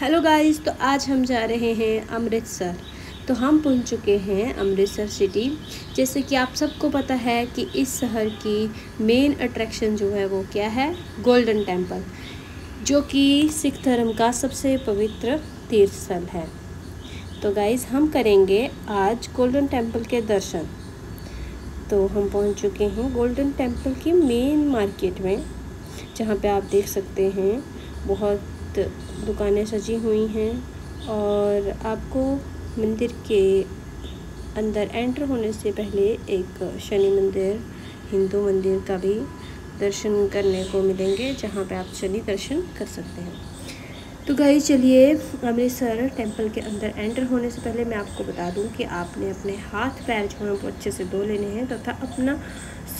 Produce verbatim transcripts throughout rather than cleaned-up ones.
Hello guys, तो आज हम जा रहे हैं अमृतसर। तो हम पहुंच चुके हैं अमृतसर सिटी। जैसे कि आप सबको पता है कि इस शहर की मेन अट्रैक्शन जो है वो क्या है, गोल्डन टेंपल, जो कि सिख धर्म का सबसे पवित्र तीर्थ स्थल है। तो गाइस हम करेंगे आज गोल्डन टेंपल के दर्शन। तो हम पहुंच चुके हैं गोल्डन टेंपल की मेन मार्केट में, जहां पे आप देख सकते हैं बहुत दुकानें सजी हुई हैं और आपको मंदिर के अंदर एंटर होने से पहले एक शनि मंदिर, हिंदू मंदिर का भी दर्शन करने को मिलेंगे, जहां पे आप शनि दर्शन कर सकते हैं। तो गाइस चलिए अमृतसर टेंपल के अंदर एंटर होने से पहले मैं आपको बता दूं कि आपने अपने हाथ पैर जो है वो अच्छे से धो लेने हैं तथा तो अपना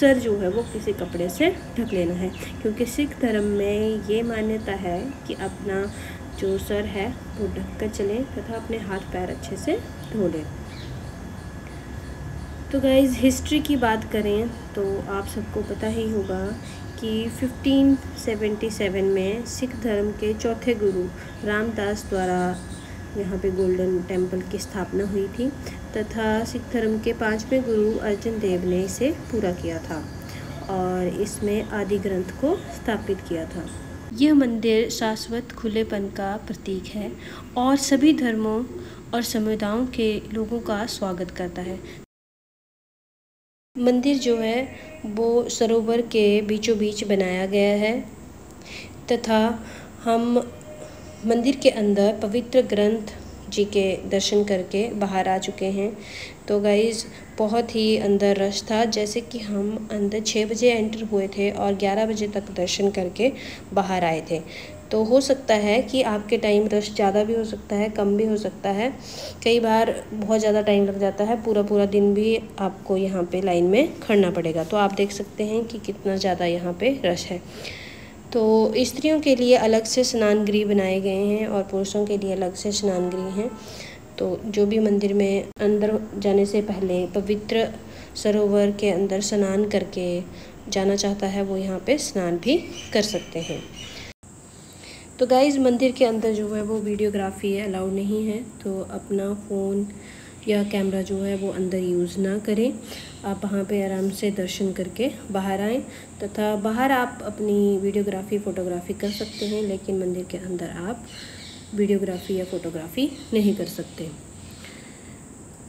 सर जो है वो किसी कपड़े से ढक लेना है, क्योंकि सिख धर्म में ये मान्यता है कि अपना जो सर है वो ढक कर चले तथा अपने हाथ पैर अच्छे से धो लें। तो गाइज़ हिस्ट्री की बात करें तो आप सबको पता ही होगा कि पंद्रह सौ सतहत्तर में सिख धर्म के चौथे गुरु रामदास द्वारा यहाँ पे गोल्डन टेंपल की स्थापना हुई थी तथा सिख धर्म के पाँचवें गुरु अर्जन देव ने इसे पूरा किया था और इसमें आदि ग्रंथ को स्थापित किया था। यह मंदिर शाश्वत खुलेपन का प्रतीक है और सभी धर्मों और समुदायों के लोगों का स्वागत करता है। मंदिर जो है वो सरोवर के बीचों बीच बनाया गया है तथा हम मंदिर के अंदर पवित्र ग्रंथ जी के दर्शन करके बाहर आ चुके हैं। तो गाइज़ बहुत ही अंदर रश था, जैसे कि हम अंदर छः बजे एंटर हुए थे और ग्यारह बजे तक दर्शन करके बाहर आए थे। तो हो सकता है कि आपके टाइम रश ज़्यादा भी हो सकता है, कम भी हो सकता है। कई बार बहुत ज़्यादा टाइम लग जाता है, पूरा पूरा दिन भी आपको यहाँ पे लाइन में खड़ना पड़ेगा। तो आप देख सकते हैं कि कितना ज़्यादा यहाँ पे रश है। तो स्त्रियों के लिए अलग से स्नान गृह बनाए गए हैं और पुरुषों के लिए अलग से स्नान गृह हैं। तो जो भी मंदिर में अंदर जाने से पहले पवित्र सरोवर के अंदर स्नान करके जाना चाहता है वो यहाँ पे स्नान भी कर सकते हैं। तो गाइज़ मंदिर के अंदर जो है वो वीडियोग्राफी अलाउड नहीं है, तो अपना फ़ोन या कैमरा जो है वो अंदर यूज़ ना करें। आप वहाँ पे आराम से दर्शन करके बाहर आएँ तथा बाहर आप अपनी वीडियोग्राफी फ़ोटोग्राफी कर सकते हैं, लेकिन मंदिर के अंदर आप वीडियोग्राफी या फ़ोटोग्राफी नहीं कर सकते।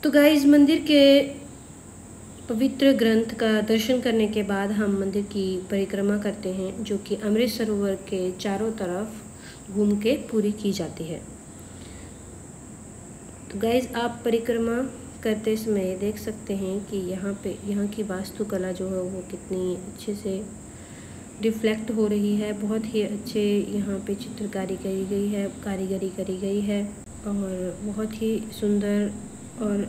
तो गाइज़ मंदिर के पवित्र ग्रंथ का दर्शन करने के बाद हम मंदिर की परिक्रमा करते हैं, जो कि अमृत सरोवर के चारों तरफ घूम के पूरी की जाती है। तो गाइज़ आप परिक्रमा करते समय देख सकते हैं कि यहाँ पे यहाँ की वास्तुकला जो है वो कितनी अच्छे से रिफ्लेक्ट हो रही है। बहुत ही अच्छे यहाँ पे चित्रकारी करी गई है, कारीगरी करी गई है और बहुत ही सुंदर और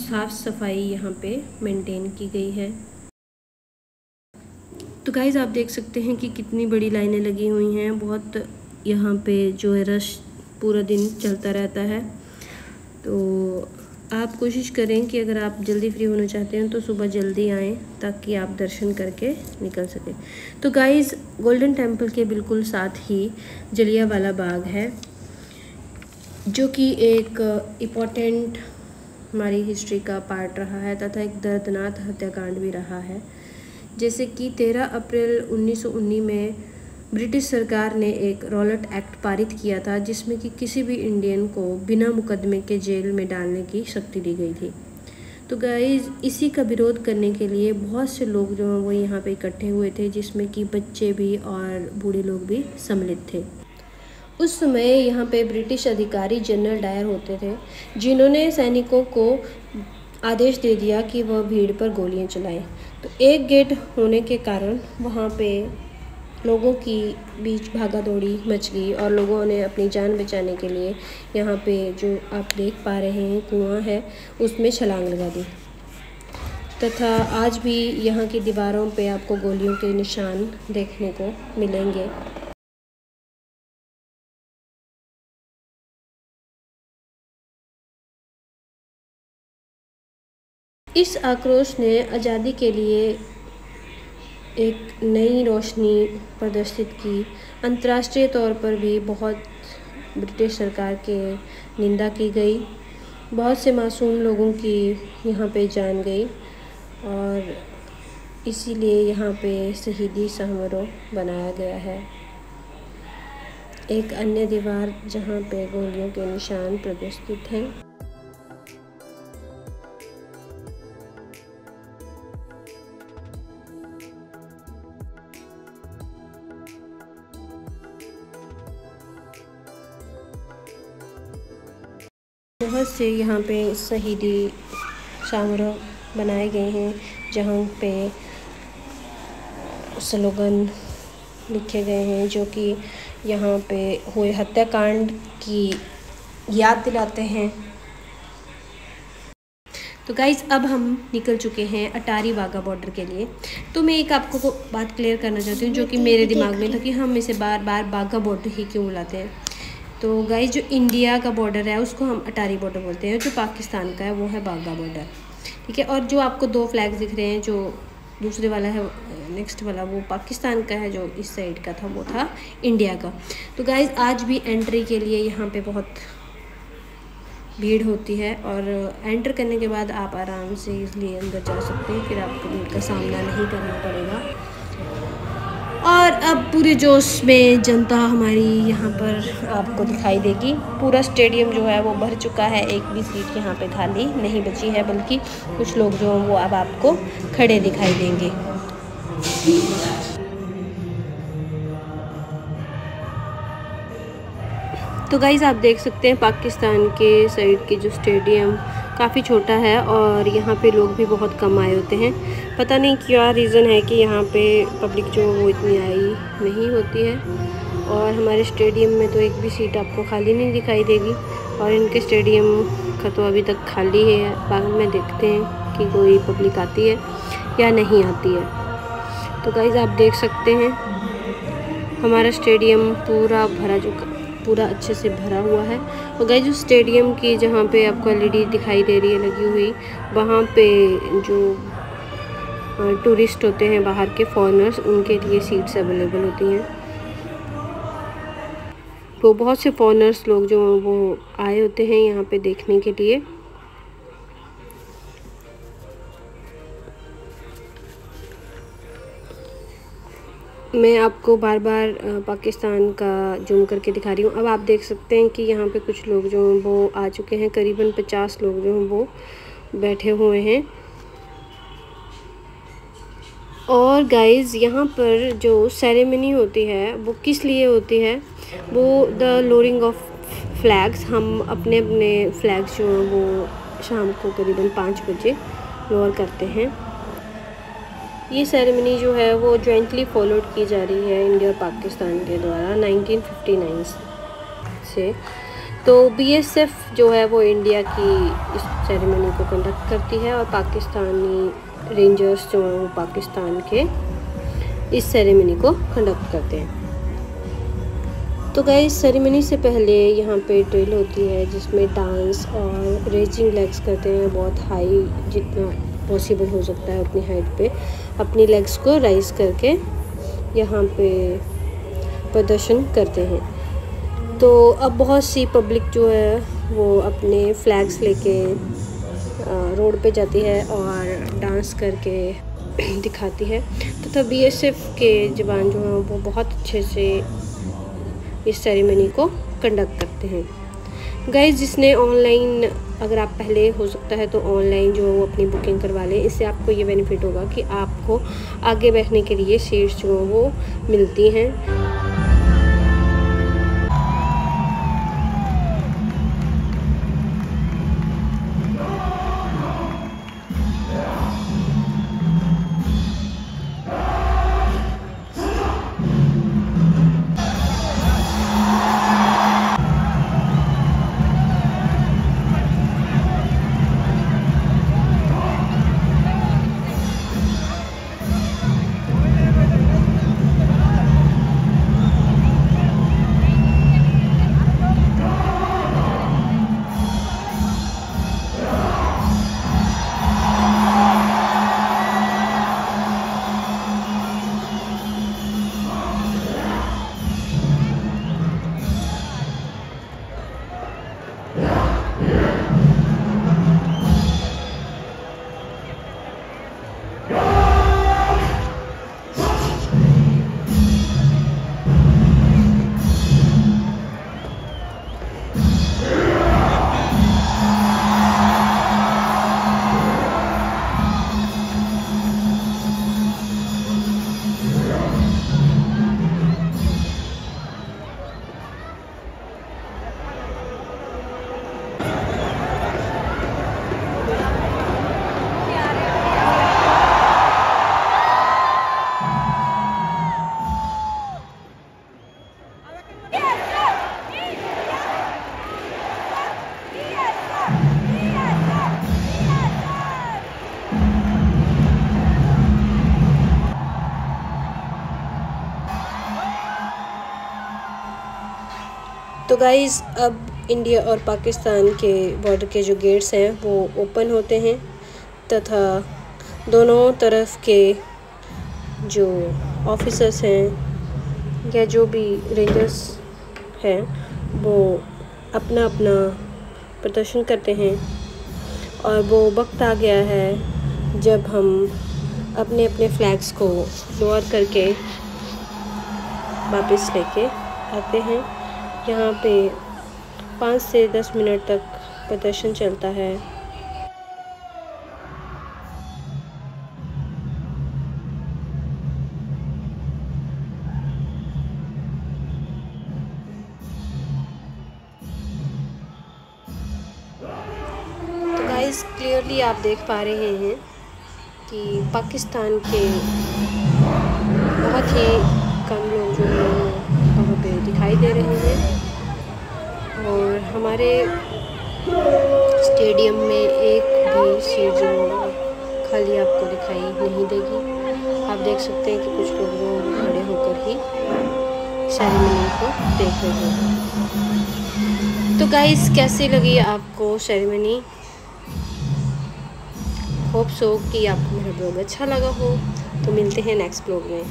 साफ़ सफाई यहाँ पे मेंटेन की गई है। तो गाइज़ आप देख सकते हैं कि कितनी बड़ी लाइनें लगी हुई हैं। बहुत यहाँ पे जो है रश पूरा दिन चलता रहता है। तो आप कोशिश करें कि अगर आप जल्दी फ्री होना चाहते हैं तो सुबह जल्दी आएँ ताकि आप दर्शन करके निकल सकें। तो गाइज़ गोल्डन टेंपल के बिल्कुल साथ ही जलियावाला बाग है, जो कि एक इम्पॉर्टेंट हमारी हिस्ट्री का पार्ट रहा है तथा एक दर्दनाक हत्याकांड भी रहा है। जैसे कि तेरह अप्रैल उन्नीस सौ उन्नीस में ब्रिटिश सरकार ने एक रॉलेट एक्ट पारित किया था, जिसमें कि किसी भी इंडियन को बिना मुकदमे के जेल में डालने की शक्ति दी गई थी। तो गाइज़ इसी का विरोध करने के लिए बहुत से लोग जो हैं वो यहाँ पे इकट्ठे हुए थे, जिसमें कि बच्चे भी और बूढ़े लोग भी सम्मिलित थे। उस समय यहाँ पे ब्रिटिश अधिकारी जनरल डायर होते थे, जिन्होंने सैनिकों को आदेश दे दिया कि वह भीड़ पर गोलियाँ चलाएँ। तो एक गेट होने के कारण वहाँ पर लोगों की बीच भागा दौड़ी मच गई और लोगों ने अपनी जान बचाने के लिए यहाँ पे जो आप देख पा रहे हैं कुआं है, उसमें छलांग लगा दी तथा आज भी यहाँ की दीवारों पे आपको गोलियों के निशान देखने को मिलेंगे। इस आक्रोश ने आज़ादी के लिए एक नई रोशनी प्रदर्शित की। अंतर्राष्ट्रीय तौर पर भी बहुत ब्रिटिश सरकार के निंदा की गई, बहुत से मासूम लोगों की यहाँ पे जान गई और इसीलिए यहाँ पे शहीदी समारोह बनाया गया है। एक अन्य दीवार जहाँ पे गोलियों के निशान प्रदर्शित हैं। बहुत से यहाँ पे शहीदी समारोह बनाए गए हैं जहाँ पे स्लोगन लिखे गए हैं जो कि यहाँ पे हुए हत्याकांड की याद दिलाते हैं। तो गाइज़ अब हम निकल चुके हैं अटारी वाघा बॉर्डर के लिए। तो मैं एक आपको को बात क्लियर करना चाहती हूँ जो कि मेरे दिमाग में था कि हम इसे बार बार वाघा बॉर्डर ही क्यों बुलाते हैं। तो गाइज़ जो इंडिया का बॉर्डर है उसको हम अटारी बॉर्डर बोलते हैं, जो पाकिस्तान का है वो है वाघा बॉर्डर, ठीक है। और जो आपको दो फ्लैग दिख रहे हैं, जो दूसरे वाला है नेक्स्ट वाला वो पाकिस्तान का है, जो इस साइड का था वो था इंडिया का। तो गाइज़ आज भी एंट्री के लिए यहाँ पे बहुत भीड़ होती है और एंटर करने के बाद आप आराम से इसलिए अंदर जा सकते हैं, फिर आपको भीड़ का सामना नहीं करना पड़ेगा। और अब पूरे जोश में जनता हमारी यहाँ पर आपको दिखाई देगी। पूरा स्टेडियम जो है वो भर चुका है, एक भी सीट यहाँ पर खाली नहीं बची है, बल्कि कुछ लोग जो वो अब आपको खड़े दिखाई देंगे। तो गाइज़ आप देख सकते हैं पाकिस्तान के साइड के जो स्टेडियम काफ़ी छोटा है और यहाँ पे लोग भी बहुत कम आए होते हैं। पता नहीं क्या रीज़न है कि यहाँ पे पब्लिक जो वो इतनी आई नहीं होती है। और हमारे स्टेडियम में तो एक भी सीट आपको खाली नहीं दिखाई देगी और इनके स्टेडियम का तो अभी तक खाली है। बाद में देखते हैं कि कोई पब्लिक आती है या नहीं आती है। तो गाइज़ आप देख सकते हैं हमारा स्टेडियम पूरा भरा चुका, पूरा अच्छे से भरा हुआ है। और गाइज़ उस स्टेडियम की जहाँ पे आपको एलईडी दिखाई दे रही है लगी हुई, वहाँ पे जो टूरिस्ट होते हैं बाहर के फॉरेनर्स, उनके लिए सीट्स अवेलेबल होती हैं। तो बहुत से फॉरेनर्स लोग जो वो आए होते हैं यहाँ पे देखने के लिए। मैं आपको बार बार पाकिस्तान का जूम करके दिखा रही हूँ। अब आप देख सकते हैं कि यहाँ पे कुछ लोग जो हैं वो आ चुके हैं, करीबन पचास लोग जो हैं वो बैठे हुए हैं। और गाइज़ यहाँ पर जो सेरेमनी होती है वो किस लिए होती है, वो द लोरिंग ऑफ फ्लैग्स। हम अपने अपने फ्लैग्स जो हैं वो शाम को करीबन पाँच बजे लोअर करते हैं। ये सेरेमनी जो है वो जॉइंटली फॉलोड की जा रही है इंडिया और पाकिस्तान के द्वारा नाइनटीन फिफ्टी नाइन से। तो बीएसएफ जो है वो इंडिया की इस सेरेमनी को कंडक्ट करती है और पाकिस्तानी रेंजर्स जो हैं वो पाकिस्तान के इस सेरेमनी को कंडक्ट करते हैं। तो गाइस इस सेरेमनी से पहले यहाँ पे ड्रिल होती है जिसमें डांस और रेजिंग लेग्स करते हैं। बहुत हाई, जितना पॉसिबल हो सकता है अपनी हाइट पे अपनी लेग्स को राइज करके यहाँ पे प्रदर्शन करते हैं। तो अब बहुत सी पब्लिक जो है वो अपने फ्लैग्स लेके रोड पे जाती है और डांस करके दिखाती है। तथा तो बीएसएफ के जवान जो हैं वो बहुत अच्छे से इस सेरेमनी को कंडक्ट करते हैं। गाइज जिसने ऑनलाइन, अगर आप पहले हो सकता है तो ऑनलाइन जो है वो अपनी बुकिंग करवा लें। इससे आपको ये बेनिफिट होगा कि आपको आगे बैठने के लिए सीट्स जो है वो मिलती हैं। गाइस अब इंडिया और पाकिस्तान के बॉर्डर के जो गेट्स हैं वो ओपन होते हैं तथा दोनों तरफ के जो ऑफिसर्स हैं या जो भी रेंजर्स हैं वो अपना अपना प्रदर्शन करते हैं। और वो वक्त आ गया है जब हम अपने अपने फ्लैग्स को लोअर करके वापस लेके आते हैं। यहाँ पे पाँच से दस मिनट तक प्रदर्शन चलता है। क्लियरली आप देख पा रहे हैं कि पाकिस्तान के बहुत ही कम लोग जो हैं वहाँ पे दिखाई दे रहे हैं और हमारे स्टेडियम में एक भी सीट जो खाली आपको दिखाई नहीं देगी। आप देख सकते हैं कि कुछ लोग खड़े होकर ही सेरेमनी को देख रहे हैं। तो गाइस कैसी लगी आपको सेरेमनी? होप सो कि आपको मेरा ब्लॉग अच्छा लगा हो। तो मिलते हैं नेक्स्ट ब्लॉग में।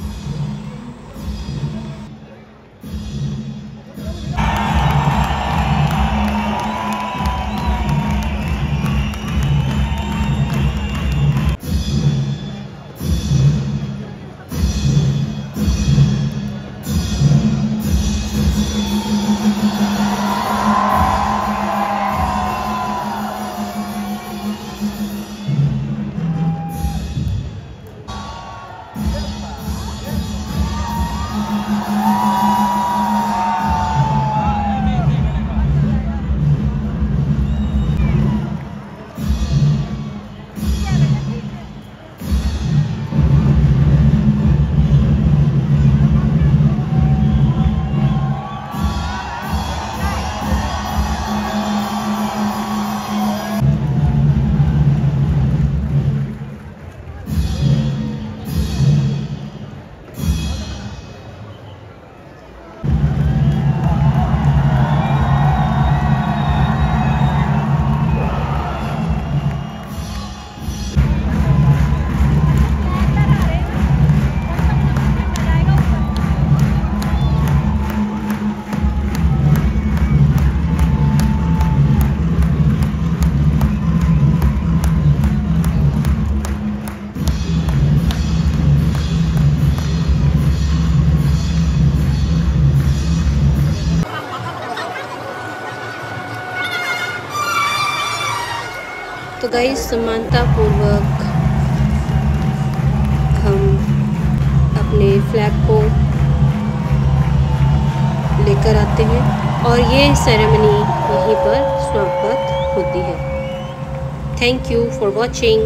तो गाइस समानतापूर्वक हम अपने फ्लैग को लेकर आते हैं और ये सेरेमनी यहीं पर समाप्त होती है। Thank you for watching.